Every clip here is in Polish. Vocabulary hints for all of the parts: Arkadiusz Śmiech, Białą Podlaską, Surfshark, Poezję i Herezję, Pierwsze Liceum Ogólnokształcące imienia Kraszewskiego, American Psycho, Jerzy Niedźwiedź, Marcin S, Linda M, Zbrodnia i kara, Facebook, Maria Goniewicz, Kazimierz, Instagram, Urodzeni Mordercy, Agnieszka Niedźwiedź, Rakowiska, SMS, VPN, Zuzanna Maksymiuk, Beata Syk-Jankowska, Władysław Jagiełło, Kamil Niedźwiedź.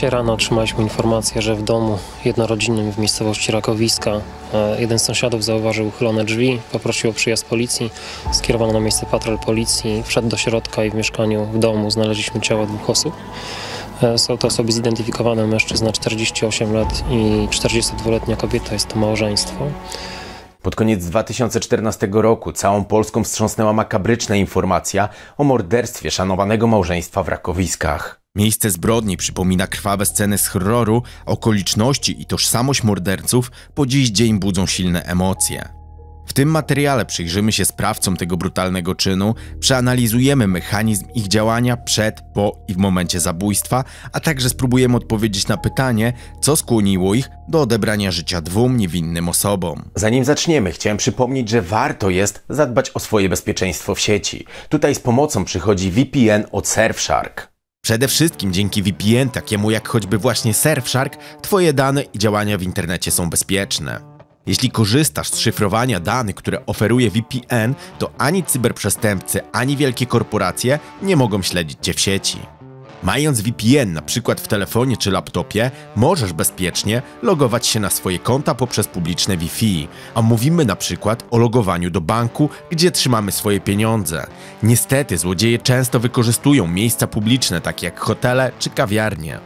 Dzisiaj rano otrzymaliśmy informację, że w domu jednorodzinnym w miejscowości Rakowiska jeden z sąsiadów zauważył uchylone drzwi, poprosił o przyjazd policji, skierowano na miejsce patrol policji, wszedł do środka i w mieszkaniu, w domu znaleźliśmy ciała dwóch osób. Są to osoby zidentyfikowane, mężczyzna 48 lat i 42-letnia kobieta, jest to małżeństwo. Pod koniec 2014 roku całą Polską wstrząsnęła makabryczna informacja o morderstwie szanowanego małżeństwa w Rakowiskach. Miejsce zbrodni przypomina krwawe sceny z horroru, okoliczności i tożsamość morderców po dziś dzień budzą silne emocje. W tym materiale przyjrzymy się sprawcom tego brutalnego czynu, przeanalizujemy mechanizm ich działania przed, po i w momencie zabójstwa, a także spróbujemy odpowiedzieć na pytanie, co skłoniło ich do odebrania życia dwóm niewinnym osobom. Zanim zaczniemy, chciałem przypomnieć, że warto jest zadbać o swoje bezpieczeństwo w sieci. Tutaj z pomocą przychodzi VPN od Surfshark. Przede wszystkim dzięki VPN, takiemu jak choćby właśnie Surfshark, twoje dane i działania w internecie są bezpieczne. Jeśli korzystasz z szyfrowania danych, które oferuje VPN, to ani cyberprzestępcy, ani wielkie korporacje nie mogą śledzić cię w sieci. Mając VPN np. w telefonie czy laptopie, możesz bezpiecznie logować się na swoje konta poprzez publiczne Wi-Fi, a mówimy np. o logowaniu do banku, gdzie trzymamy swoje pieniądze. Niestety złodzieje często wykorzystują miejsca publiczne, takie jak hotele czy kawiarnie.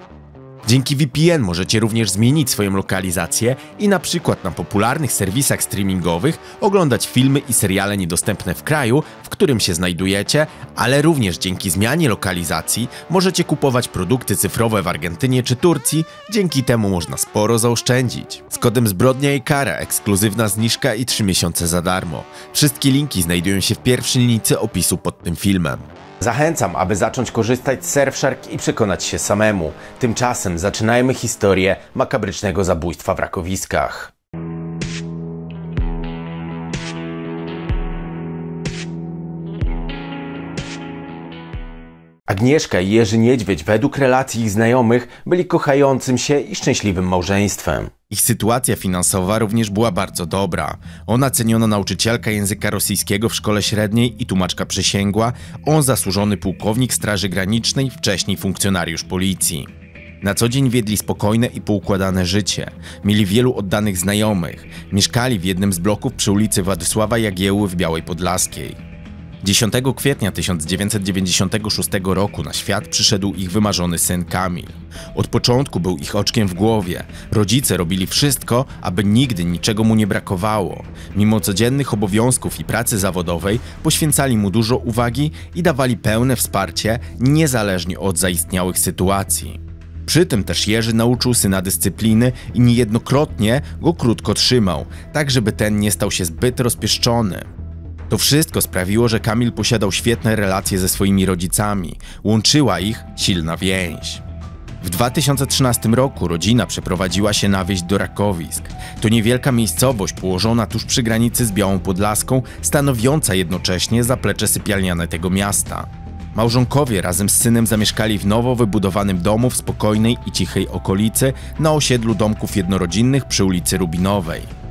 Dzięki VPN możecie również zmienić swoją lokalizację i na przykład na popularnych serwisach streamingowych oglądać filmy i seriale niedostępne w kraju, w którym się znajdujecie, ale również dzięki zmianie lokalizacji możecie kupować produkty cyfrowe w Argentynie czy Turcji, dzięki temu można sporo zaoszczędzić. Z kodem Zbrodnia i Kara ekskluzywna zniżka i 3 miesiące za darmo. Wszystkie linki znajdują się w pierwszej linijce opisu pod tym filmem. Zachęcam, aby zacząć korzystać z Surfshark i przekonać się samemu. Tymczasem zaczynajmy historię makabrycznego zabójstwa w Rakowiskach. Agnieszka i Jerzy Niedźwiedź według relacji ich znajomych byli kochającym się i szczęśliwym małżeństwem. Ich sytuacja finansowa również była bardzo dobra. Ona ceniona nauczycielka języka rosyjskiego w szkole średniej i tłumaczka przysięgła, on zasłużony pułkownik Straży Granicznej, wcześniej funkcjonariusz policji. Na co dzień wiedli spokojne i poukładane życie. Mieli wielu oddanych znajomych. Mieszkali w jednym z bloków przy ulicy Władysława Jagiełły w Białej Podlaskiej. 10 kwietnia 1996 roku na świat przyszedł ich wymarzony syn Kamil. Od początku był ich oczkiem w głowie. Rodzice robili wszystko, aby nigdy niczego mu nie brakowało. Mimo codziennych obowiązków i pracy zawodowej poświęcali mu dużo uwagi i dawali pełne wsparcie, niezależnie od zaistniałych sytuacji. Przy tym też Jerzy nauczył syna dyscypliny i niejednokrotnie go krótko trzymał, tak żeby ten nie stał się zbyt rozpieszczony. To wszystko sprawiło, że Kamil posiadał świetne relacje ze swoimi rodzicami. Łączyła ich silna więź. W 2013 roku rodzina przeprowadziła się na wieś do Rakowisk. To niewielka miejscowość położona tuż przy granicy z Białą Podlaską, stanowiąca jednocześnie zaplecze sypialniane tego miasta. Małżonkowie razem z synem zamieszkali w nowo wybudowanym domu w spokojnej i cichej okolicy na osiedlu domków jednorodzinnych przy ulicy Rubinowej.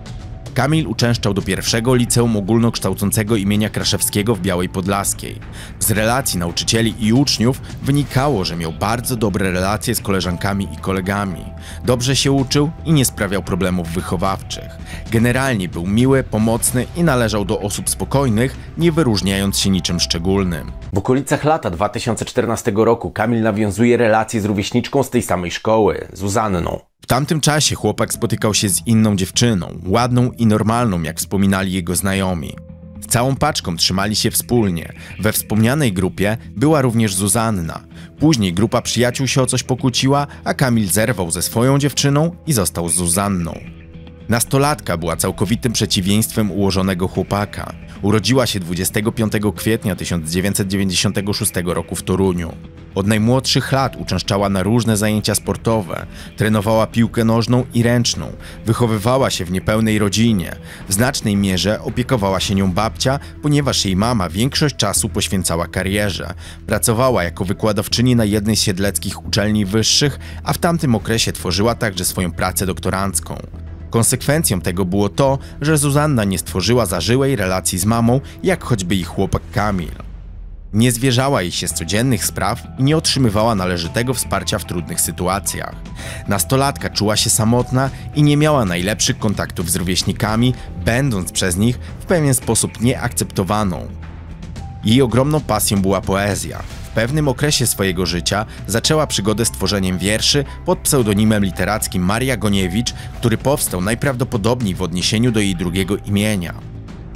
Kamil uczęszczał do Pierwszego Liceum Ogólnokształcącego imienia Kraszewskiego w Białej Podlaskiej. Z relacji nauczycieli i uczniów wynikało, że miał bardzo dobre relacje z koleżankami i kolegami. Dobrze się uczył i nie sprawiał problemów wychowawczych. Generalnie był miły, pomocny i należał do osób spokojnych, nie wyróżniając się niczym szczególnym. W okolicach lata 2014 roku Kamil nawiązuje relacje z rówieśniczką z tej samej szkoły, Zuzanną. W tamtym czasie chłopak spotykał się z inną dziewczyną, ładną i normalną, jak wspominali jego znajomi. Z całą paczką trzymali się wspólnie. We wspomnianej grupie była również Zuzanna. Później grupa przyjaciół się o coś pokłóciła, a Kamil zerwał ze swoją dziewczyną i został z Zuzanną. Nastolatka była całkowitym przeciwieństwem ułożonego chłopaka. Urodziła się 25 kwietnia 1996 roku w Toruniu. Od najmłodszych lat uczęszczała na różne zajęcia sportowe, trenowała piłkę nożną i ręczną, wychowywała się w niepełnej rodzinie. W znacznej mierze opiekowała się nią babcia, ponieważ jej mama większość czasu poświęcała karierze. Pracowała jako wykładowczyni na jednej z siedleckich uczelni wyższych, a w tamtym okresie tworzyła także swoją pracę doktorancką. Konsekwencją tego było to, że Zuzanna nie stworzyła zażyłej relacji z mamą, jak choćby ich chłopak Kamil. Nie zwierzała jej się z codziennych spraw i nie otrzymywała należytego wsparcia w trudnych sytuacjach. Nastolatka czuła się samotna i nie miała najlepszych kontaktów z rówieśnikami, będąc przez nich w pewien sposób nieakceptowaną. Jej ogromną pasją była poezja. W pewnym okresie swojego życia zaczęła przygodę z tworzeniem wierszy pod pseudonimem literackim Maria Goniewicz, który powstał najprawdopodobniej w odniesieniu do jej drugiego imienia.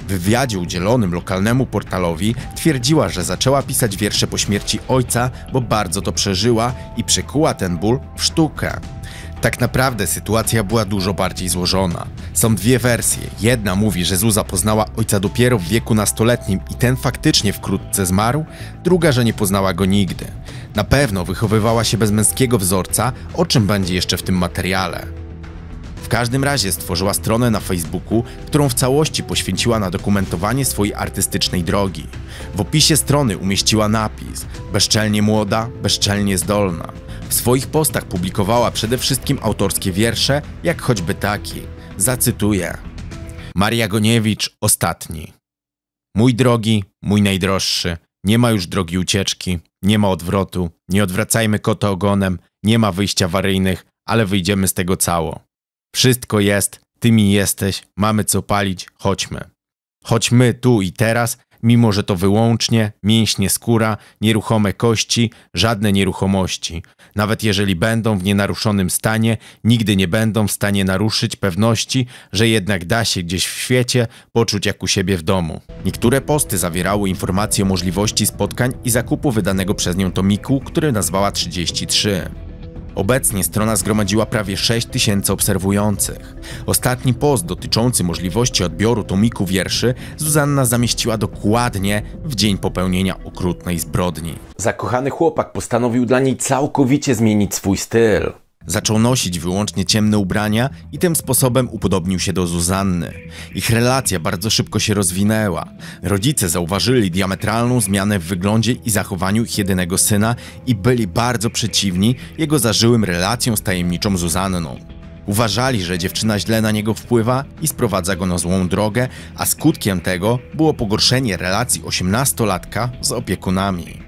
W wywiadzie udzielonym lokalnemu portalowi twierdziła, że zaczęła pisać wiersze po śmierci ojca, bo bardzo to przeżyła i przekuła ten ból w sztukę. Tak naprawdę sytuacja była dużo bardziej złożona. Są dwie wersje. Jedna mówi, że Zuza poznała ojca dopiero w wieku nastoletnim i ten faktycznie wkrótce zmarł, druga, że nie poznała go nigdy. Na pewno wychowywała się bez męskiego wzorca, o czym będzie jeszcze w tym materiale. W każdym razie stworzyła stronę na Facebooku, którą w całości poświęciła na dokumentowanie swojej artystycznej drogi. W opisie strony umieściła napis „Bezczelnie młoda, bezczelnie zdolna”. W swoich postach publikowała przede wszystkim autorskie wiersze, jak choćby taki. Zacytuję. Maria Goniewicz, ostatni. Mój drogi, mój najdroższy, nie ma już drogi ucieczki, nie ma odwrotu, nie odwracajmy kota ogonem, nie ma wyjść awaryjnych, ale wyjdziemy z tego cało. Wszystko jest, ty mi jesteś, mamy co palić, chodźmy. Chodźmy tu i teraz, mimo że to wyłącznie mięśnie, skóra, nieruchome kości, żadne nieruchomości. Nawet jeżeli będą w nienaruszonym stanie, nigdy nie będą w stanie naruszyć pewności, że jednak da się gdzieś w świecie poczuć jak u siebie w domu. Niektóre posty zawierały informacje o możliwości spotkań i zakupu wydanego przez nią tomiku, który nazwała 33. Obecnie strona zgromadziła prawie 6000 obserwujących. Ostatni post dotyczący możliwości odbioru tomiku wierszy Zuzanna zamieściła dokładnie w dzień popełnienia okrutnej zbrodni. Zakochany chłopak postanowił dla niej całkowicie zmienić swój styl. Zaczął nosić wyłącznie ciemne ubrania i tym sposobem upodobnił się do Zuzanny. Ich relacja bardzo szybko się rozwinęła. Rodzice zauważyli diametralną zmianę w wyglądzie i zachowaniu ich jedynego syna i byli bardzo przeciwni jego zażyłym relacjom z tajemniczą Zuzanną. Uważali, że dziewczyna źle na niego wpływa i sprowadza go na złą drogę, a skutkiem tego było pogorszenie relacji 18-latka z opiekunami.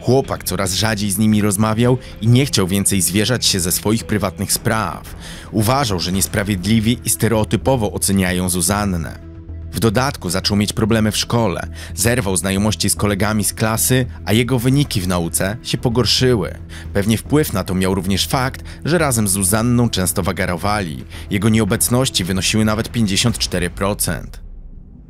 Chłopak coraz rzadziej z nimi rozmawiał i nie chciał więcej zwierzać się ze swoich prywatnych spraw. Uważał, że niesprawiedliwie i stereotypowo oceniają Zuzannę. W dodatku zaczął mieć problemy w szkole, zerwał znajomości z kolegami z klasy, a jego wyniki w nauce się pogorszyły. Pewnie wpływ na to miał również fakt, że razem z Zuzanną często wagarowali. Jego nieobecności wynosiły nawet 54%.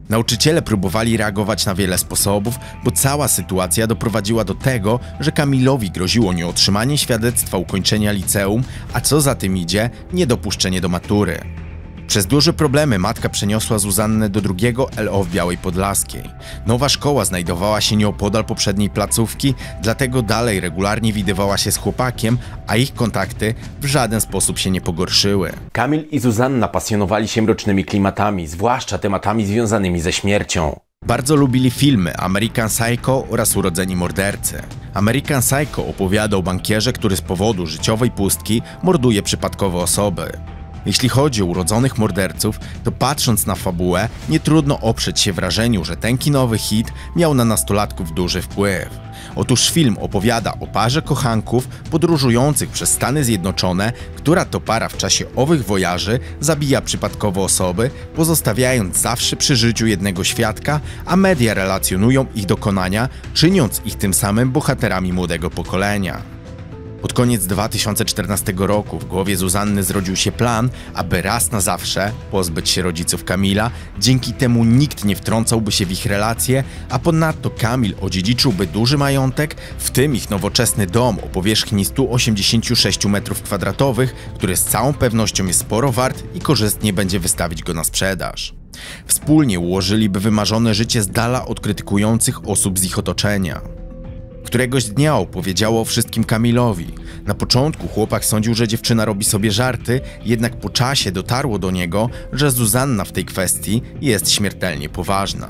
Nauczyciele próbowali reagować na wiele sposobów, bo cała sytuacja doprowadziła do tego, że Kamilowi groziło nieotrzymanie świadectwa ukończenia liceum, a co za tym idzie, niedopuszczenie do matury. Przez duże problemy matka przeniosła Zuzannę do drugiego LO w Białej Podlaskiej. Nowa szkoła znajdowała się nieopodal poprzedniej placówki, dlatego dalej regularnie widywała się z chłopakiem, a ich kontakty w żaden sposób się nie pogorszyły. Kamil i Zuzanna pasjonowali się mrocznymi klimatami, zwłaszcza tematami związanymi ze śmiercią. Bardzo lubili filmy American Psycho oraz Urodzeni Mordercy. American Psycho opowiadał o bankierze, który z powodu życiowej pustki morduje przypadkowe osoby. Jeśli chodzi o Urodzonych Morderców, to patrząc na fabułę, nie trudno oprzeć się wrażeniu, że ten kinowy hit miał na nastolatków duży wpływ. Otóż film opowiada o parze kochanków podróżujących przez Stany Zjednoczone, która to para w czasie owych wojaży zabija przypadkowo osoby, pozostawiając zawsze przy życiu jednego świadka, a media relacjonują ich dokonania, czyniąc ich tym samym bohaterami młodego pokolenia. Pod koniec 2014 roku w głowie Zuzanny zrodził się plan, aby raz na zawsze pozbyć się rodziców Kamila, dzięki temu nikt nie wtrącałby się w ich relacje, a ponadto Kamil odziedziczyłby duży majątek, w tym ich nowoczesny dom o powierzchni 186 m2, który z całą pewnością jest sporo wart i korzystnie będzie wystawić go na sprzedaż. Wspólnie ułożyliby wymarzone życie z dala od krytykujących osób z ich otoczenia. Któregoś dnia opowiedziało o wszystkim Kamilowi. Na początku chłopak sądził, że dziewczyna robi sobie żarty, jednak po czasie dotarło do niego, że Zuzanna w tej kwestii jest śmiertelnie poważna.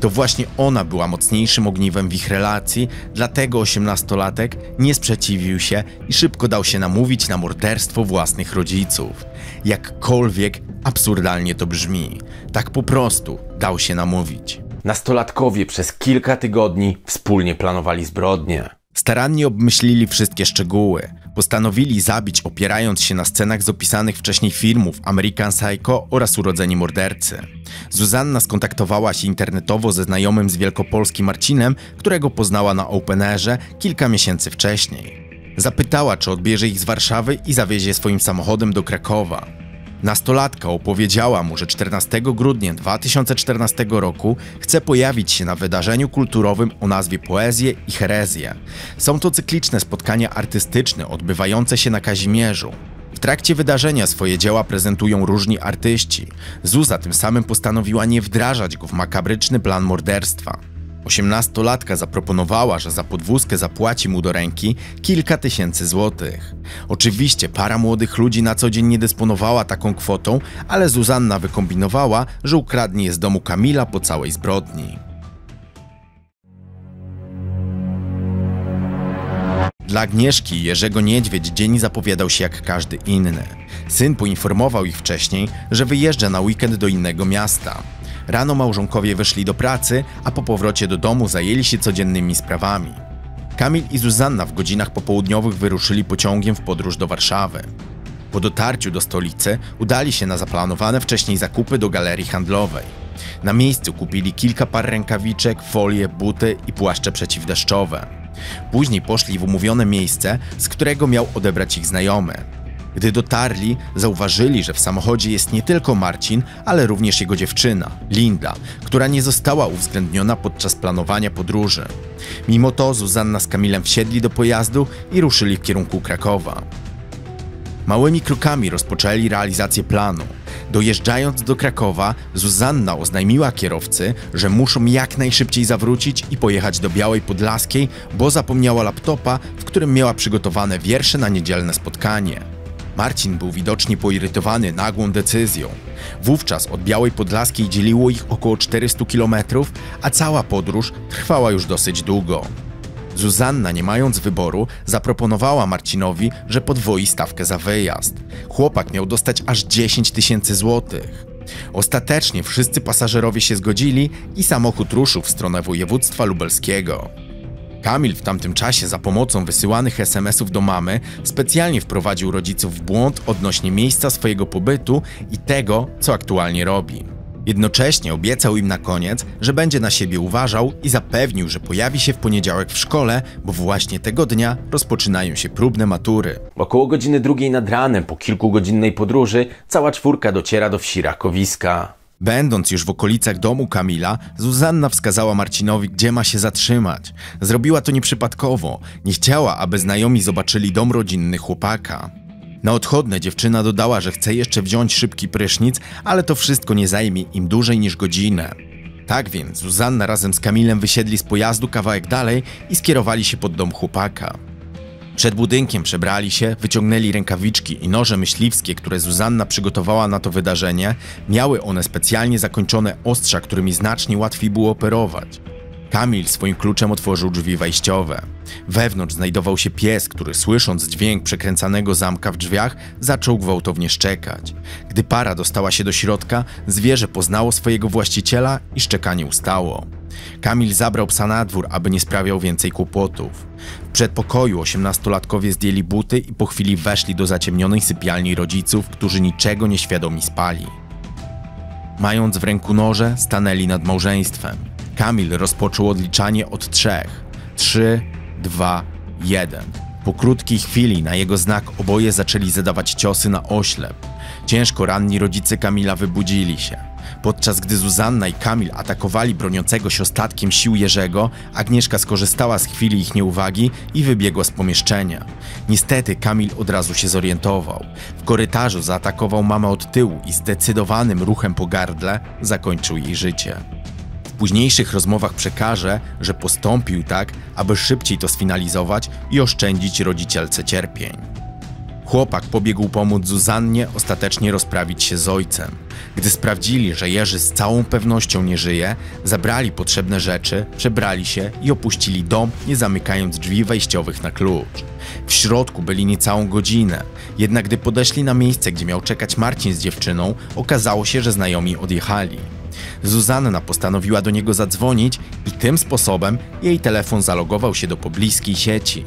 To właśnie ona była mocniejszym ogniwem w ich relacji, dlatego 18-latek nie sprzeciwił się i szybko dał się namówić na morderstwo własnych rodziców. Jakkolwiek absurdalnie to brzmi, tak po prostu dał się namówić. Nastolatkowie przez kilka tygodni wspólnie planowali zbrodnię. Starannie obmyślili wszystkie szczegóły. Postanowili zabić, opierając się na scenach z opisanych wcześniej filmów American Psycho oraz Urodzeni Mordercy. Zuzanna skontaktowała się internetowo ze znajomym z Wielkopolski Marcinem, którego poznała na openerze kilka miesięcy wcześniej. Zapytała, czy odbierze ich z Warszawy i zawiezie swoim samochodem do Krakowa. Nastolatka opowiedziała mu, że 14 grudnia 2014 roku chce pojawić się na wydarzeniu kulturowym o nazwie Poezję i Herezję. Są to cykliczne spotkania artystyczne odbywające się na Kazimierzu. W trakcie wydarzenia swoje dzieła prezentują różni artyści. Zuza tym samym postanowiła nie wdrażać go w makabryczny plan morderstwa. 18-latka zaproponowała, że za podwózkę zapłaci mu do ręki kilka tysięcy złotych. Oczywiście para młodych ludzi na co dzień nie dysponowała taką kwotą, ale Zuzanna wykombinowała, że ukradnie je z domu Kamila po całej zbrodni. Dla Agnieszki i Jerzego Niedźwiedź dzień zapowiadał się jak każdy inny. Syn poinformował ich wcześniej, że wyjeżdża na weekend do innego miasta. Rano małżonkowie wyszli do pracy, a po powrocie do domu zajęli się codziennymi sprawami. Kamil i Zuzanna w godzinach popołudniowych wyruszyli pociągiem w podróż do Warszawy. Po dotarciu do stolicy udali się na zaplanowane wcześniej zakupy do galerii handlowej. Na miejscu kupili kilka par rękawiczek, folie, buty i płaszcze przeciwdeszczowe. Później poszli w umówione miejsce, z którego miał odebrać ich znajomy. Gdy dotarli, zauważyli, że w samochodzie jest nie tylko Marcin, ale również jego dziewczyna, Linda, która nie została uwzględniona podczas planowania podróży. Mimo to Zuzanna z Kamilem wsiedli do pojazdu i ruszyli w kierunku Krakowa. Małymi krokami rozpoczęli realizację planu. Dojeżdżając do Krakowa, Zuzanna oznajmiła kierowcy, że muszą jak najszybciej zawrócić i pojechać do Białej Podlaskiej, bo zapomniała laptopa, w którym miała przygotowane wiersze na niedzielne spotkanie. Marcin był widocznie poirytowany nagłą decyzją. Wówczas od Białej Podlaskiej dzieliło ich około 400 km, a cała podróż trwała już dosyć długo. Zuzanna, nie mając wyboru, zaproponowała Marcinowi, że podwoi stawkę za wyjazd. Chłopak miał dostać aż 10 tysięcy złotych. Ostatecznie wszyscy pasażerowie się zgodzili i samochód ruszył w stronę województwa lubelskiego. Kamil w tamtym czasie za pomocą wysyłanych SMS-ów do mamy specjalnie wprowadził rodziców w błąd odnośnie miejsca swojego pobytu i tego, co aktualnie robi. Jednocześnie obiecał im na koniec, że będzie na siebie uważał i zapewnił, że pojawi się w poniedziałek w szkole, bo właśnie tego dnia rozpoczynają się próbne matury. Około godziny 2 nad ranem, po kilkugodzinnej podróży, cała czwórka dociera do wsi Rakowiska. Będąc już w okolicach domu Kamila, Zuzanna wskazała Marcinowi, gdzie ma się zatrzymać. Zrobiła to nieprzypadkowo. Nie chciała, aby znajomi zobaczyli dom rodzinny chłopaka. Na odchodne dziewczyna dodała, że chce jeszcze wziąć szybki prysznic, ale to wszystko nie zajmie im dłużej niż godzinę. Tak więc Zuzanna razem z Kamilem wysiedli z pojazdu kawałek dalej i skierowali się pod dom chłopaka. Przed budynkiem przebrali się, wyciągnęli rękawiczki i noże myśliwskie, które Zuzanna przygotowała na to wydarzenie. Miały one specjalnie zakończone ostrza, którymi znacznie łatwiej było operować. Kamil swoim kluczem otworzył drzwi wejściowe. Wewnątrz znajdował się pies, który słysząc dźwięk przekręcanego zamka w drzwiach, zaczął gwałtownie szczekać. Gdy para dostała się do środka, zwierzę poznało swojego właściciela i szczekanie ustało. Kamil zabrał psa na dwór, aby nie sprawiał więcej kłopotów. W przedpokoju 18-latkowie zdjęli buty i po chwili weszli do zaciemnionej sypialni rodziców, którzy niczego nieświadomi spali. Mając w ręku noże, stanęli nad małżeństwem. Kamil rozpoczął odliczanie od 3. 3, 2, 1. Po krótkiej chwili na jego znak oboje zaczęli zadawać ciosy na oślep. Ciężko ranni rodzice Kamila wybudzili się. Podczas gdy Zuzanna i Kamil atakowali broniącego się ostatkiem sił Jerzego, Agnieszka skorzystała z chwili ich nieuwagi i wybiegła z pomieszczenia. Niestety Kamil od razu się zorientował. W korytarzu zaatakował mamę od tyłu i zdecydowanym ruchem po gardle zakończył jej życie. W późniejszych rozmowach przekaże, że postąpił tak, aby szybciej to sfinalizować i oszczędzić rodzicielce cierpień. Chłopak pobiegł pomóc Zuzannie ostatecznie rozprawić się z ojcem. Gdy sprawdzili, że Jerzy z całą pewnością nie żyje, zabrali potrzebne rzeczy, przebrali się i opuścili dom, nie zamykając drzwi wejściowych na klucz. W środku byli niecałą godzinę, jednak gdy podeszli na miejsce, gdzie miał czekać Marcin z dziewczyną, okazało się, że znajomi odjechali. Zuzanna postanowiła do niego zadzwonić i tym sposobem jej telefon zalogował się do pobliskiej sieci.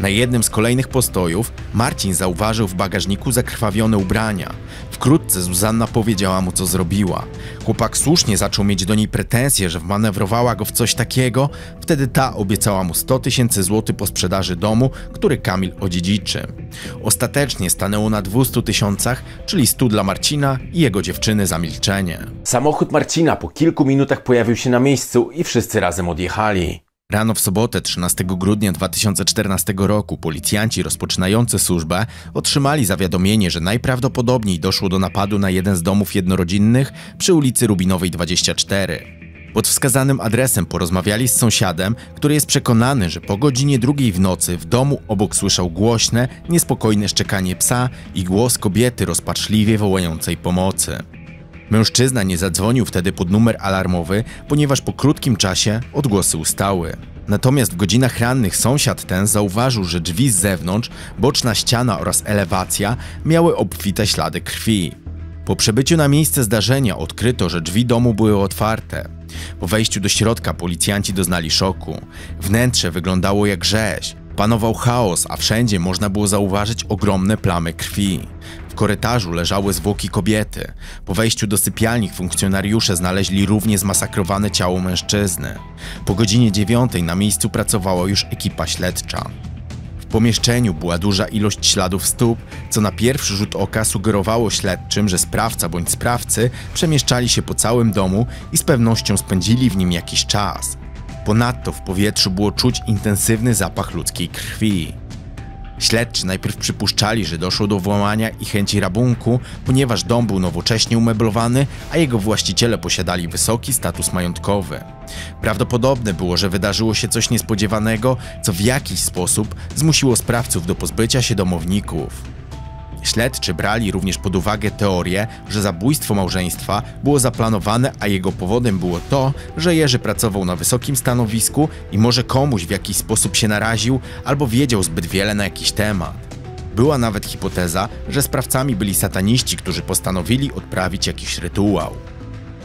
Na jednym z kolejnych postojów Marcin zauważył w bagażniku zakrwawione ubrania. Wkrótce Zuzanna powiedziała mu, co zrobiła. Chłopak słusznie zaczął mieć do niej pretensje, że wmanewrowała go w coś takiego. Wtedy ta obiecała mu 100 000 złotych po sprzedaży domu, który Kamil odziedziczy. Ostatecznie stanęło na 200 000, czyli 100 dla Marcina i jego dziewczyny za milczenie. Samochód Marcina po kilku minutach pojawił się na miejscu i wszyscy razem odjechali. Rano w sobotę 13 grudnia 2014 roku policjanci rozpoczynający służbę otrzymali zawiadomienie, że najprawdopodobniej doszło do napadu na jeden z domów jednorodzinnych przy ulicy Rubinowej 24. Pod wskazanym adresem porozmawiali z sąsiadem, który jest przekonany, że po godzinie 2 w nocy w domu obok słyszał głośne, niespokojne szczekanie psa i głos kobiety rozpaczliwie wołającej pomocy. Mężczyzna nie zadzwonił wtedy pod numer alarmowy, ponieważ po krótkim czasie odgłosy ustały. Natomiast w godzinach rannych sąsiad ten zauważył, że drzwi z zewnątrz, boczna ściana oraz elewacja miały obfite ślady krwi. Po przybyciu na miejsce zdarzenia odkryto, że drzwi domu były otwarte. Po wejściu do środka policjanci doznali szoku. Wnętrze wyglądało jak rzeź. Panował chaos, a wszędzie można było zauważyć ogromne plamy krwi. W korytarzu leżały zwłoki kobiety. Po wejściu do sypialni funkcjonariusze znaleźli również zmasakrowane ciało mężczyzny. Po godzinie 9 na miejscu pracowała już ekipa śledcza. W pomieszczeniu była duża ilość śladów stóp, co na pierwszy rzut oka sugerowało śledczym, że sprawca bądź sprawcy przemieszczali się po całym domu i z pewnością spędzili w nim jakiś czas. Ponadto w powietrzu było czuć intensywny zapach ludzkiej krwi. Śledczy najpierw przypuszczali, że doszło do włamania i chęci rabunku, ponieważ dom był nowocześnie umeblowany, a jego właściciele posiadali wysoki status majątkowy. Prawdopodobne było, że wydarzyło się coś niespodziewanego, co w jakiś sposób zmusiło sprawców do pozbycia się domowników. Śledczy brali również pod uwagę teorię, że zabójstwo małżeństwa było zaplanowane, a jego powodem było to, że Jerzy pracował na wysokim stanowisku i może komuś w jakiś sposób się naraził albo wiedział zbyt wiele na jakiś temat. Była nawet hipoteza, że sprawcami byli sataniści, którzy postanowili odprawić jakiś rytuał.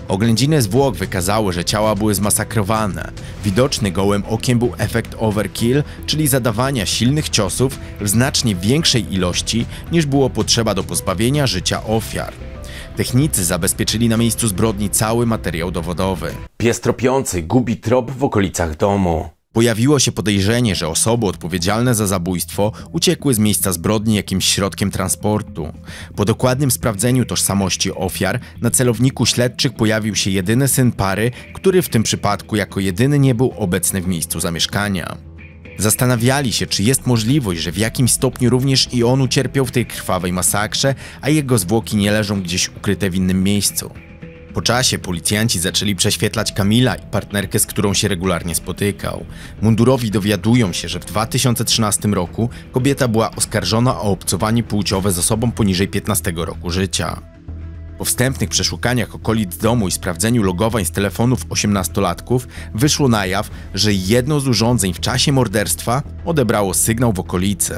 Oględziny zwłok wykazały, że ciała były zmasakrowane. Widoczny gołym okiem był efekt overkill, czyli zadawania silnych ciosów w znacznie większej ilości niż było potrzeba do pozbawienia życia ofiar. Technicy zabezpieczyli na miejscu zbrodni cały materiał dowodowy. Pies tropiący gubi trop w okolicach domu. Pojawiło się podejrzenie, że osoby odpowiedzialne za zabójstwo uciekły z miejsca zbrodni jakimś środkiem transportu. Po dokładnym sprawdzeniu tożsamości ofiar na celowniku śledczych pojawił się jedyny syn pary, który w tym przypadku jako jedyny nie był obecny w miejscu zamieszkania. Zastanawiali się, czy jest możliwość, że w jakimś stopniu również i on ucierpiał w tej krwawej masakrze, a jego zwłoki nie leżą gdzieś ukryte w innym miejscu. Po czasie policjanci zaczęli prześwietlać Kamila i partnerkę, z którą się regularnie spotykał. Mundurowi dowiadują się, że w 2013 roku kobieta była oskarżona o obcowanie płciowe z osobą poniżej 15 roku życia. Po wstępnych przeszukaniach okolic domu i sprawdzeniu logowań z telefonów 18-latków wyszło na jaw, że jedno z urządzeń w czasie morderstwa odebrało sygnał w okolicy.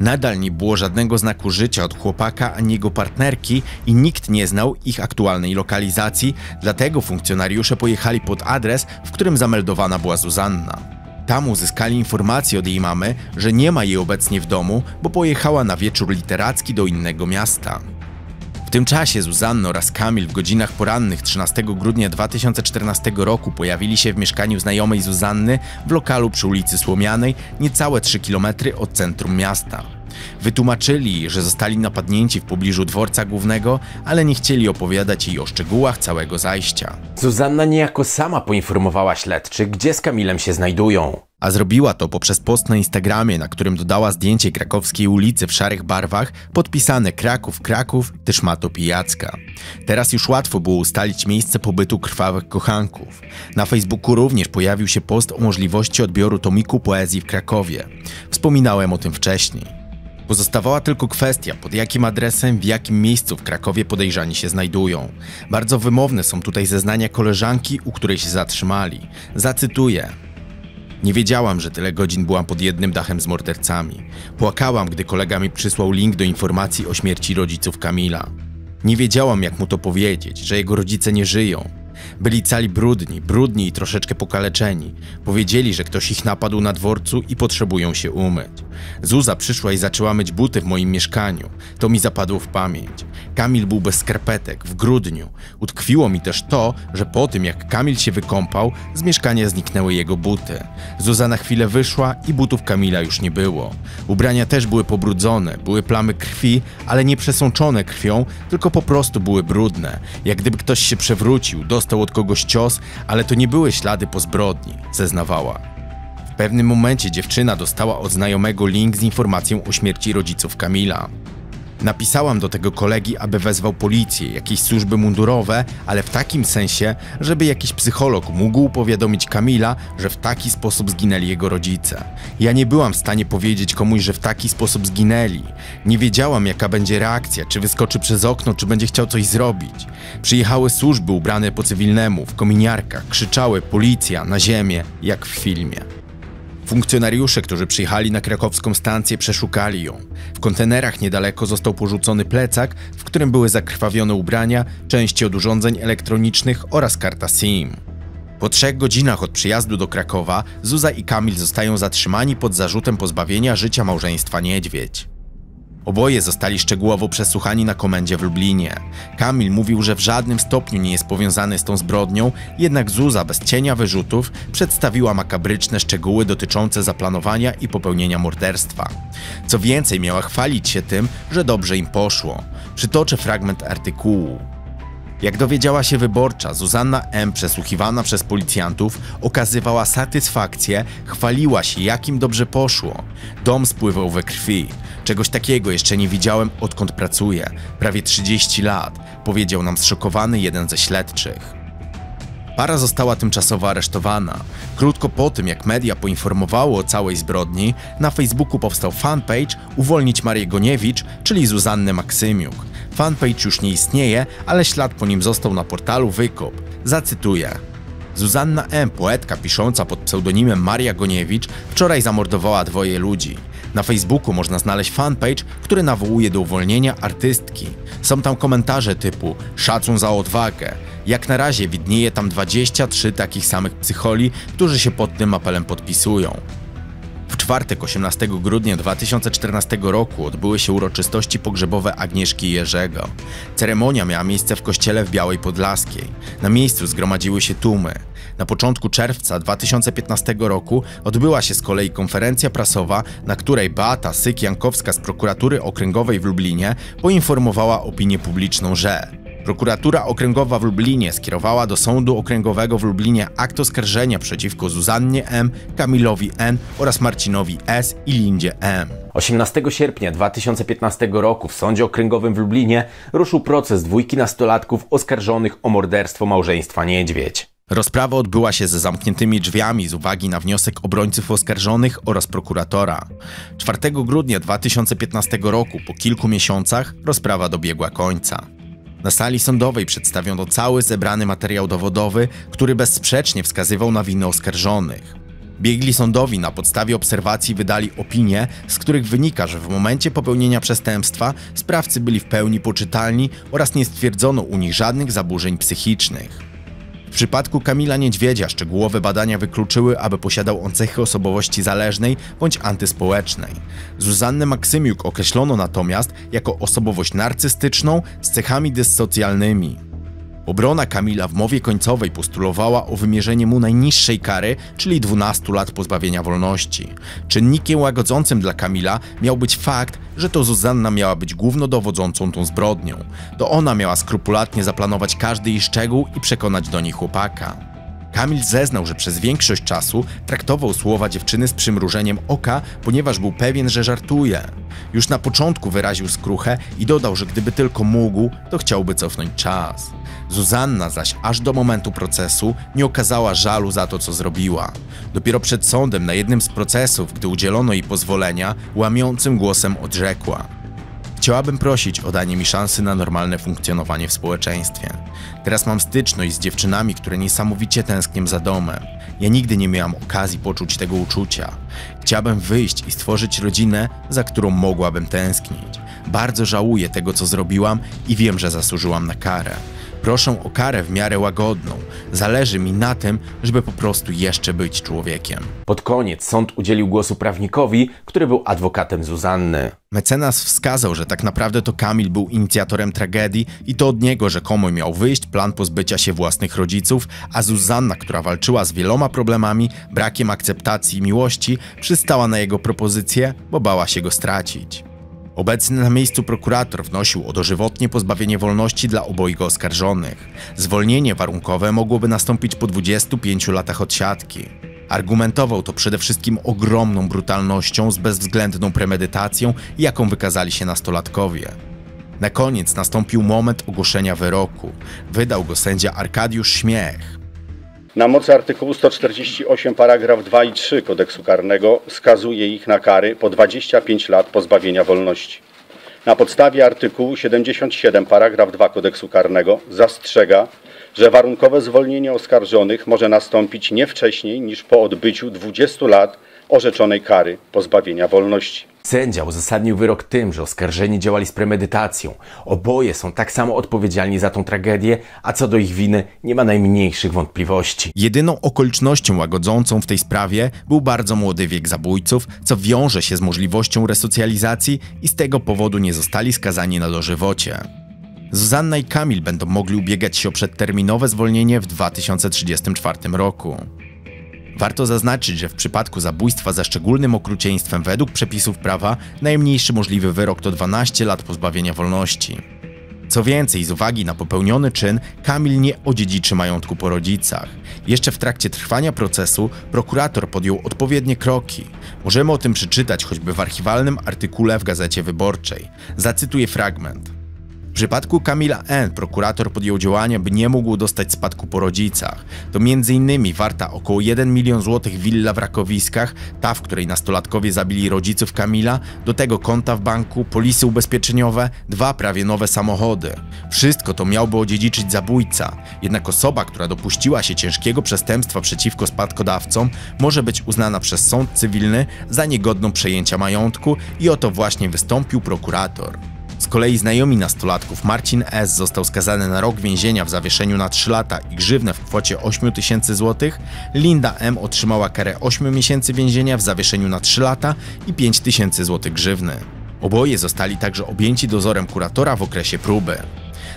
Nadal nie było żadnego znaku życia od chłopaka ani jego partnerki i nikt nie znał ich aktualnej lokalizacji, dlatego funkcjonariusze pojechali pod adres, w którym zameldowana była Zuzanna. Tam uzyskali informację od jej mamy, że nie ma jej obecnie w domu, bo pojechała na wieczór literacki do innego miasta. W tym czasie Zuzanna oraz Kamil w godzinach porannych 13 grudnia 2014 roku pojawili się w mieszkaniu znajomej Zuzanny w lokalu przy ulicy Słomianej, niecałe 3 km od centrum miasta. Wytłumaczyli, że zostali napadnięci w pobliżu dworca głównego, ale nie chcieli opowiadać jej o szczegółach całego zajścia. Zuzanna niejako sama poinformowała śledczych, gdzie z Kamilem się znajdują. A zrobiła to poprzez post na Instagramie, na którym dodała zdjęcie krakowskiej ulicy w szarych barwach, podpisane Kraków, Kraków, Tyszmato Pijacka. Teraz już łatwo było ustalić miejsce pobytu krwawych kochanków. Na Facebooku również pojawił się post o możliwości odbioru tomiku poezji w Krakowie. Wspominałem o tym wcześniej. Pozostawała tylko kwestia, pod jakim adresem, w jakim miejscu w Krakowie podejrzani się znajdują. Bardzo wymowne są tutaj zeznania koleżanki, u której się zatrzymali. Zacytuję. Nie wiedziałam, że tyle godzin byłam pod jednym dachem z mordercami. Płakałam, gdy kolega mi przysłał link do informacji o śmierci rodziców Kamila. Nie wiedziałam, jak mu to powiedzieć, że jego rodzice nie żyją. Byli cali brudni i troszeczkę pokaleczeni. Powiedzieli, że ktoś ich napadł na dworcu i potrzebują się umyć. Zuza przyszła i zaczęła myć buty w moim mieszkaniu. To mi zapadło w pamięć. Kamil był bez skarpetek w grudniu. Utkwiło mi też to, że po tym jak Kamil się wykąpał, z mieszkania zniknęły jego buty. Zuza na chwilę wyszła i butów Kamila już nie było. Ubrania też były pobrudzone, były plamy krwi, ale nie przesączone krwią, tylko po prostu były brudne. Jak gdyby ktoś się przewrócił, dostał od kogoś cios, ale to nie były ślady po zbrodni, zeznawała. W pewnym momencie dziewczyna dostała od znajomego link z informacją o śmierci rodziców Kamila. Napisałam do tego kolegi, aby wezwał policję, jakieś służby mundurowe, ale w takim sensie, żeby jakiś psycholog mógł powiadomić Kamila, że w taki sposób zginęli jego rodzice. Ja nie byłam w stanie powiedzieć komuś, że w taki sposób zginęli. Nie wiedziałam, jaka będzie reakcja, czy wyskoczy przez okno, czy będzie chciał coś zrobić. Przyjechały służby ubrane po cywilnemu, w kominiarkach, krzyczały policja na ziemię, jak w filmie. Funkcjonariusze, którzy przyjechali na krakowską stację, przeszukali ją. W kontenerach niedaleko został porzucony plecak, w którym były zakrwawione ubrania, części od urządzeń elektronicznych oraz karta SIM. Po 3 godzinach od przyjazdu do Krakowa Zuza i Kamil zostają zatrzymani pod zarzutem pozbawienia życia małżeństwa Niedźwiedź. Oboje zostali szczegółowo przesłuchani na komendzie w Lublinie. Kamil mówił, że w żadnym stopniu nie jest powiązany z tą zbrodnią, jednak Zuza bez cienia wyrzutów przedstawiła makabryczne szczegóły dotyczące zaplanowania i popełnienia morderstwa. Co więcej, miała chwalić się tym, że dobrze im poszło. Przytoczę fragment artykułu. Jak dowiedziała się wyborcza, Zuzanna M., przesłuchiwana przez policjantów, okazywała satysfakcję, chwaliła się, jak im dobrze poszło. Dom spływał we krwi. Czegoś takiego jeszcze nie widziałem, odkąd pracuję. Prawie 30 lat, powiedział nam zszokowany jeden ze śledczych. Para została tymczasowo aresztowana. Krótko po tym, jak media poinformowały o całej zbrodni, na Facebooku powstał fanpage Uwolnić Marię Goniewicz, czyli Zuzannę Maksymiuk. Fanpage już nie istnieje, ale ślad po nim został na portalu Wykop. Zacytuję. Zuzanna M., poetka pisząca pod pseudonimem Maria Goniewicz, wczoraj zamordowała 2 ludzi. Na Facebooku można znaleźć fanpage, który nawołuje do uwolnienia artystki. Są tam komentarze typu szacun za odwagę. Jak na razie widnieje tam 23 takich samych psycholi, którzy się pod tym apelem podpisują. W czwartek 18 grudnia 2014 roku odbyły się uroczystości pogrzebowe Agnieszki i Jerzego. Ceremonia miała miejsce w kościele w Białej Podlaskiej. Na miejscu zgromadziły się tłumy. Na początku czerwca 2015 roku odbyła się z kolei konferencja prasowa, na której Beata Syk-Jankowska z prokuratury okręgowej w Lublinie poinformowała opinię publiczną, że Prokuratura Okręgowa w Lublinie skierowała do Sądu Okręgowego w Lublinie akt oskarżenia przeciwko Zuzannie M., Kamilowi N. oraz Marcinowi S. i Lindzie M. 18 sierpnia 2015 roku w Sądzie Okręgowym w Lublinie ruszył proces 2 nastolatków oskarżonych o morderstwo małżeństwa Niedźwiedź. Rozprawa odbyła się ze zamkniętymi drzwiami z uwagi na wniosek obrońców oskarżonych oraz prokuratora. 4 grudnia 2015 roku, po kilku miesiącach, rozprawa dobiegła końca. Na sali sądowej przedstawiono cały zebrany materiał dowodowy, który bezsprzecznie wskazywał na winę oskarżonych. Biegli sądowi na podstawie obserwacji wydali opinie, z których wynika, że w momencie popełnienia przestępstwa sprawcy byli w pełni poczytalni oraz nie stwierdzono u nich żadnych zaburzeń psychicznych. W przypadku Kamila Niedźwiedzia szczegółowe badania wykluczyły, aby posiadał on cechy osobowości zależnej bądź antyspołecznej. Zuzannę Maksymiuk określono natomiast jako osobowość narcystyczną z cechami dyssocjalnymi. Obrona Kamila w mowie końcowej postulowała o wymierzenie mu najniższej kary, czyli 12 lat pozbawienia wolności. Czynnikiem łagodzącym dla Kamila miał być fakt, że to Zuzanna miała być głównodowodzącą tą zbrodnią. To ona miała skrupulatnie zaplanować każdy jej szczegół i przekonać do niej chłopaka. Kamil zeznał, że przez większość czasu traktował słowa dziewczyny z przymrużeniem oka, ponieważ był pewien, że żartuje. Już na początku wyraził skruchę i dodał, że gdyby tylko mógł, to chciałby cofnąć czas. Zuzanna zaś aż do momentu procesu nie okazała żalu za to, co zrobiła. Dopiero przed sądem na jednym z procesów, gdy udzielono jej pozwolenia, łamiącym głosem odrzekła: chciałabym prosić o danie mi szansy na normalne funkcjonowanie w społeczeństwie. Teraz mam styczność z dziewczynami, które niesamowicie tęsknią za domem. Ja nigdy nie miałam okazji poczuć tego uczucia. Chciałabym wyjść i stworzyć rodzinę, za którą mogłabym tęsknić. Bardzo żałuję tego, co zrobiłam i wiem, że zasłużyłam na karę. Proszę o karę w miarę łagodną. Zależy mi na tym, żeby po prostu jeszcze być człowiekiem. Pod koniec sąd udzielił głosu prawnikowi, który był adwokatem Zuzanny. Mecenas wskazał, że tak naprawdę to Kamil był inicjatorem tragedii i to od niego rzekomo miał wyjść plan pozbycia się własnych rodziców, a Zuzanna, która walczyła z wieloma problemami, brakiem akceptacji i miłości, przystała na jego propozycję, bo bała się go stracić. Obecny na miejscu prokurator wnosił o dożywotnie pozbawienie wolności dla obojga oskarżonych. Zwolnienie warunkowe mogłoby nastąpić po 25 latach odsiadki. Argumentował to przede wszystkim ogromną brutalnością z bezwzględną premedytacją, jaką wykazali się nastolatkowie. Na koniec nastąpił moment ogłoszenia wyroku. Wydał go sędzia Arkadiusz Śmiech. Na mocy artykułu 148 paragraf 2 i 3 kodeksu karnego skazuje ich na kary po 25 lat pozbawienia wolności. Na podstawie artykułu 77 paragraf 2 kodeksu karnego zastrzega, że warunkowe zwolnienie oskarżonych może nastąpić nie wcześniej niż po odbyciu 20 lat orzeczonej kary pozbawienia wolności. Sędzia uzasadnił wyrok tym, że oskarżeni działali z premedytacją. Oboje są tak samo odpowiedzialni za tą tragedię, a co do ich winy nie ma najmniejszych wątpliwości. Jedyną okolicznością łagodzącą w tej sprawie był bardzo młody wiek zabójców, co wiąże się z możliwością resocjalizacji i z tego powodu nie zostali skazani na dożywocie. Zuzanna i Kamil będą mogli ubiegać się o przedterminowe zwolnienie w 2034 roku. Warto zaznaczyć, że w przypadku zabójstwa ze szczególnym okrucieństwem według przepisów prawa najmniejszy możliwy wyrok to 12 lat pozbawienia wolności. Co więcej, z uwagi na popełniony czyn, Kamil nie odziedziczy majątku po rodzicach. Jeszcze w trakcie trwania procesu prokurator podjął odpowiednie kroki. Możemy o tym przeczytać choćby w archiwalnym artykule w Gazecie Wyborczej. Zacytuję fragment. W przypadku Kamila N. prokurator podjął działania, by nie mógł dostać spadku po rodzicach. To m.in. warta około 1 milion złotych willa w Rakowiskach, ta, w której nastolatkowie zabili rodziców Kamila, do tego konta w banku, polisy ubezpieczeniowe, 2 prawie nowe samochody. Wszystko to miałby odziedziczyć zabójca. Jednak osoba, która dopuściła się ciężkiego przestępstwa przeciwko spadkodawcom, może być uznana przez sąd cywilny za niegodną przejęcia majątku i o to właśnie wystąpił prokurator. Z kolei znajomi nastolatków Marcin S. został skazany na rok więzienia w zawieszeniu na 3 lata i grzywnę w kwocie 8 000 zł, Linda M. otrzymała karę 8 miesięcy więzienia w zawieszeniu na 3 lata i 5 000 zł grzywny. Oboje zostali także objęci dozorem kuratora w okresie próby.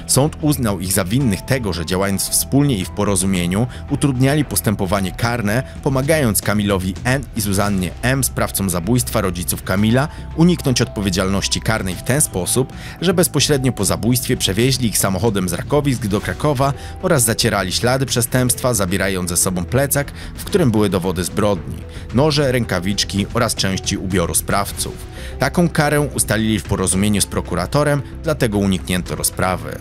Sąd uznał ich za winnych tego, że działając wspólnie i w porozumieniu utrudniali postępowanie karne, pomagając Kamilowi N. i Zuzannie M., sprawcom zabójstwa rodziców Kamila, uniknąć odpowiedzialności karnej w ten sposób, że bezpośrednio po zabójstwie przewieźli ich samochodem z Rakowisk do Krakowa oraz zacierali ślady przestępstwa, zabierając ze sobą plecak, w którym były dowody zbrodni, noże, rękawiczki oraz części ubioru sprawców. Taką karę ustalili w porozumieniu z prokuratorem, dlatego uniknięto rozprawy.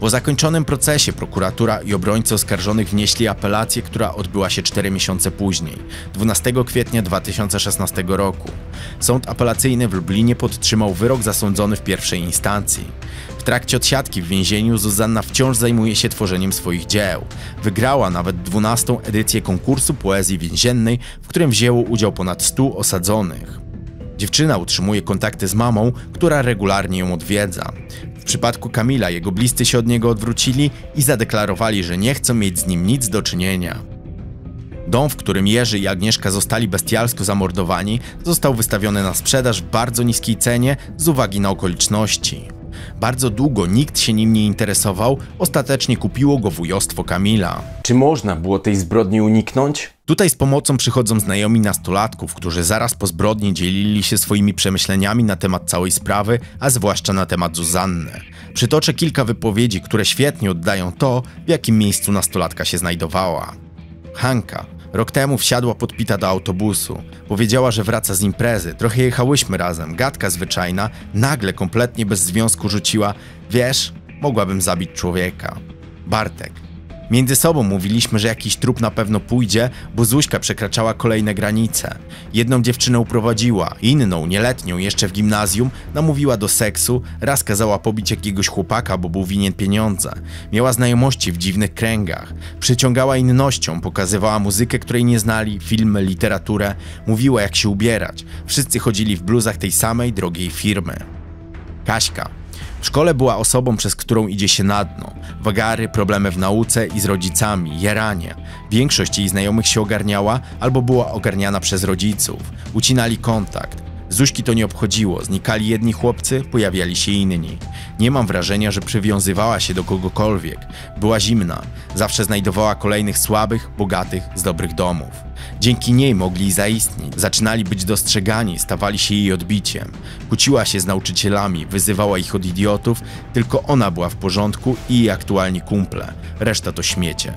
Po zakończonym procesie prokuratura i obrońcy oskarżonych wnieśli apelację, która odbyła się 4 miesiące później, 12 kwietnia 2016 roku. Sąd apelacyjny w Lublinie podtrzymał wyrok zasądzony w pierwszej instancji. W trakcie odsiadki w więzieniu Zuzanna wciąż zajmuje się tworzeniem swoich dzieł. Wygrała nawet 12. edycję konkursu poezji więziennej, w którym wzięło udział ponad 100 osadzonych. Dziewczyna utrzymuje kontakty z mamą, która regularnie ją odwiedza. W przypadku Kamila jego bliscy się od niego odwrócili i zadeklarowali, że nie chcą mieć z nim nic do czynienia. Dom, w którym Jerzy i Agnieszka zostali bestialsko zamordowani, został wystawiony na sprzedaż w bardzo niskiej cenie z uwagi na okoliczności. Bardzo długo nikt się nim nie interesował, ostatecznie kupiło go wujostwo Kamila. Czy można było tej zbrodni uniknąć? Tutaj z pomocą przychodzą znajomi nastolatków, którzy zaraz po zbrodni dzielili się swoimi przemyśleniami na temat całej sprawy, a zwłaszcza na temat Zuzanny. Przytoczę kilka wypowiedzi, które świetnie oddają to, w jakim miejscu nastolatka się znajdowała. Hanka. Rok temu wsiadła podpita do autobusu. Powiedziała, że wraca z imprezy. Trochę jechałyśmy razem, gadka zwyczajna. Nagle, kompletnie bez związku rzuciła: wiesz, mogłabym zabić człowieka. Bartek. Między sobą mówiliśmy, że jakiś trup na pewno pójdzie, bo Zuśka przekraczała kolejne granice. Jedną dziewczynę uprowadziła, inną, nieletnią, jeszcze w gimnazjum, namówiła do seksu, raz kazała pobić jakiegoś chłopaka, bo był winien pieniądze. Miała znajomości w dziwnych kręgach. Przyciągała innością, pokazywała muzykę, której nie znali, filmy, literaturę, mówiła jak się ubierać. Wszyscy chodzili w bluzach tej samej, drogiej firmy. Kaśka. W szkole była osobą, przez którą idzie się na dno. Wagary, problemy w nauce i z rodzicami, jaranie. Większość jej znajomych się ogarniała albo była ogarniana przez rodziców. Ucinali kontakt. Zuśki to nie obchodziło, znikali jedni chłopcy, pojawiali się inni. Nie mam wrażenia, że przywiązywała się do kogokolwiek. Była zimna, zawsze znajdowała kolejnych słabych, bogatych, z dobrych domów. Dzięki niej mogli zaistnieć, zaczynali być dostrzegani, stawali się jej odbiciem. Kłóciła się z nauczycielami, wyzywała ich od idiotów, tylko ona była w porządku i jej aktualni kumple, reszta to śmiecie.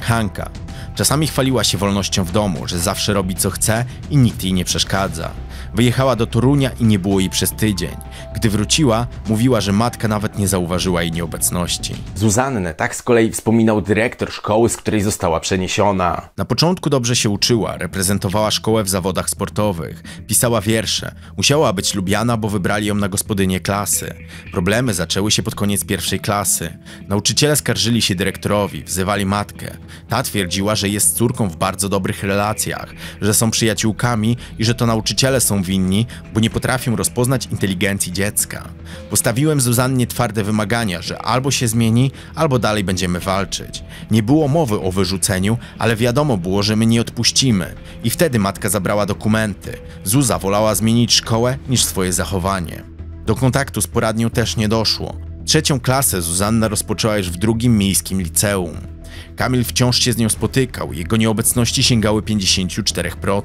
Hanka. Czasami chwaliła się wolnością w domu, że zawsze robi co chce i nikt jej nie przeszkadza. Wyjechała do Torunia i nie było jej przez tydzień. Gdy wróciła, mówiła, że matka nawet nie zauważyła jej nieobecności. Zuzannę tak z kolei wspominał dyrektor szkoły, z której została przeniesiona. Na początku dobrze się uczyła, reprezentowała szkołę w zawodach sportowych, pisała wiersze. Musiała być lubiana, bo wybrali ją na gospodynię klasy. Problemy zaczęły się pod koniec pierwszej klasy. Nauczyciele skarżyli się dyrektorowi, wzywali matkę. Ta twierdziła, że jest z córką w bardzo dobrych relacjach, że są przyjaciółkami i że to nauczyciele są winni, bo nie potrafią rozpoznać inteligencji dziecka. Postawiłem Zuzannie twarde wymagania, że albo się zmieni, albo dalej będziemy walczyć. Nie było mowy o wyrzuceniu, ale wiadomo było, że my nie odpuścimy. I wtedy matka zabrała dokumenty. Zuza wolała zmienić szkołę niż swoje zachowanie. Do kontaktu z poradnią też nie doszło. Trzecią klasę Zuzanna rozpoczęła już w drugim miejskim liceum. Kamil wciąż się z nią spotykał, jego nieobecności sięgały 54%.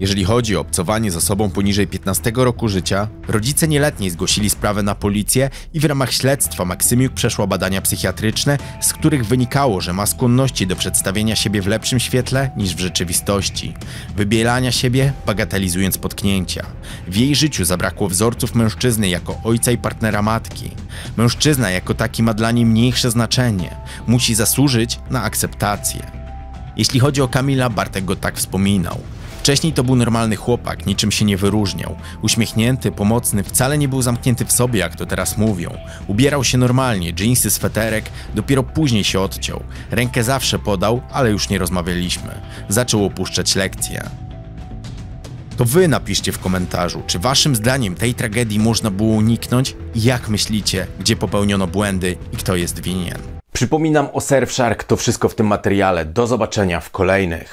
Jeżeli chodzi o obcowanie z osobą poniżej 15 roku życia, rodzice nieletniej zgłosili sprawę na policję i w ramach śledztwa Maksymiuk przeszła badania psychiatryczne, z których wynikało, że ma skłonności do przedstawienia siebie w lepszym świetle niż w rzeczywistości, wybielania siebie, bagatelizując potknięcia. W jej życiu zabrakło wzorców mężczyzny jako ojca i partnera matki. Mężczyzna jako taki ma dla niej mniejsze znaczenie, musi zasłużyć na akceptację. Jeśli chodzi o Kamila, Bartek go tak wspominał. Wcześniej to był normalny chłopak, niczym się nie wyróżniał. Uśmiechnięty, pomocny, wcale nie był zamknięty w sobie, jak to teraz mówią. Ubierał się normalnie, dżinsy, sweterek, dopiero później się odciął. Rękę zawsze podał, ale już nie rozmawialiśmy. Zaczął opuszczać lekcję. To wy napiszcie w komentarzu, czy waszym zdaniem tej tragedii można było uniknąć i jak myślicie, gdzie popełniono błędy i kto jest winien. Przypominam o Surfshark, to wszystko w tym materiale. Do zobaczenia w kolejnych.